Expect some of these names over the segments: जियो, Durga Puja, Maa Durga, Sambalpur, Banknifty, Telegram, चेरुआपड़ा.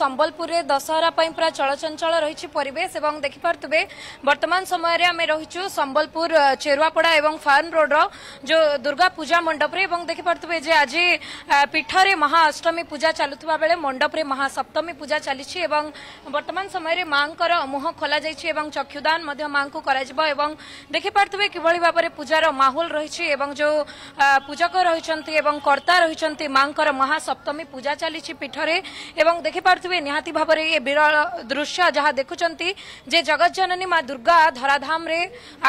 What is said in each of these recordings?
संबलपुर में दशहरा पूरा चलचंचल रही परेश देखिपे बर्तमान समय रे आम रही संबलपुर चेरुआपड़ा और फार्म रोड रो जो दुर्गा पूजा मंडप देखिपे जे आज पीठरे महाअष्टमी पूजा चलुवा बेले मंडप में महासप्तमी पूजा चली बर्तमान समय माँ मुह खोल चक्षुदान माँ को देखिपे किभली भाव पूजार माहौल रही जो पूजक रही कर्ता रही माँ महासप्तमी पूजा चली पीठरे देखिपे निहाती भाव ये विरल दृश्य जहाँ देखुंटे जे जगत जननी माँ दुर्गा धराधाम रे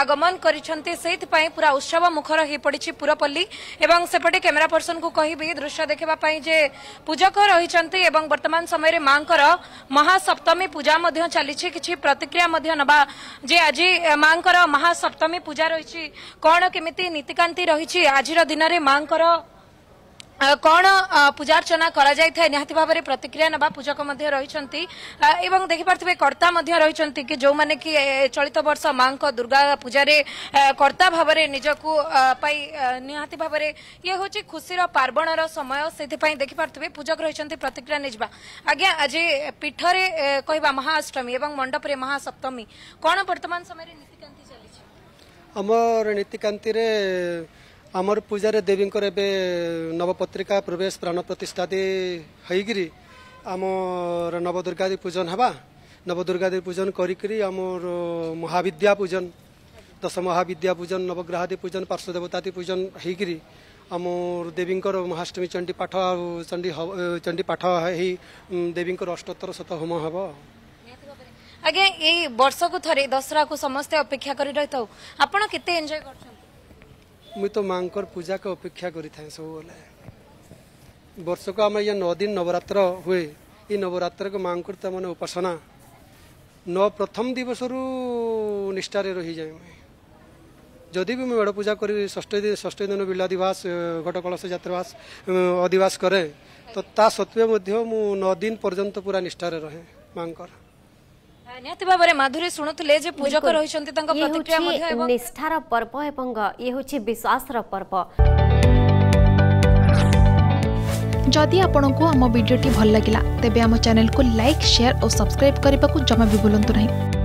आगमन करिसेंती पूरा उत्सव मुखर हो पड़ी पूरपल्ली एवं सेपटे कैमेरा पर्सन को कहि दृश्य देखबा पई जे पूजक रहिसेंती एवं वर्तमान समय रे माँकर महासप्तमी पूजा मध्य चली छि किछि प्रतिक्रिया मध्य नबा जे आज माँकर महासप्तमी पूजा रही छि कोन केमिति नीतिकांति रही छि आजिर दिन रे माँकर कौन पूजार्चना निहाती भाव में प्रतिक्रिया नवा पूजक रही देखिपे कर्ता रही कि जो मैंने कि चलित वर्ष माँ दुर्गा पूजा कर्ता भाव में निजकू निहाती भाव में ये हूँ खुशीर पार्वणर समय से देखिपे पूजक रही प्रतिक्रिया निजवा आज्ञा आज पीठरे कह महाअष्टमी और मंडप में महासप्तमी कौन वर्तमान समय नीतिकांति चली आम नीतिकांति आमर पूजा देवी नवपत्रिका प्रवेश प्राण प्रतिष्ठा होगी आमर नवदुर्गादी पूजन हवा नवदुर्गादी पूजन करी आमर महाविद्या पूजन दश महाविद्या पूजन नवग्रहादी पूजन पार्श्वदेवतादी पूजन होगी आमर देवी महाअष्टमी चंडीपाठ चंडीपाठ हो देवी अष्टोत्तर शत होम हम आज्ञा ये वर्ष को थे दशहरा को समस्ते अपेक्षा कर रही था आपड़ के एंजॉय कर मुझे तो मांकर पूजा का अपेक्षा करी था सब वर्ष को आम ये 9 दिन नवरात्र हुए ये नवरात्र को मांकर तो मैंने उपासना प्रथम दिवस रु निष्ठार रही जाए मुझे जदि भी मेड़ पूजा करी षष्ठ दिन बिलादिवास घटकलश जात्रवास अधिवास करे तो ता सत्वे मध्य मु 9 दिन पर्यंत पूरा निष्ठार रहे मांकर निहाती भाव में माधुरी शुणुले पूजक रही निष्ठार पर्व एवं ये होछि विश्वासर पर्व जदि आपण को आम वीडियो भल लगा तेब आम चैनल को लाइक शेयर और सब्सक्राइब करने को जमा भी भूलु नहीं।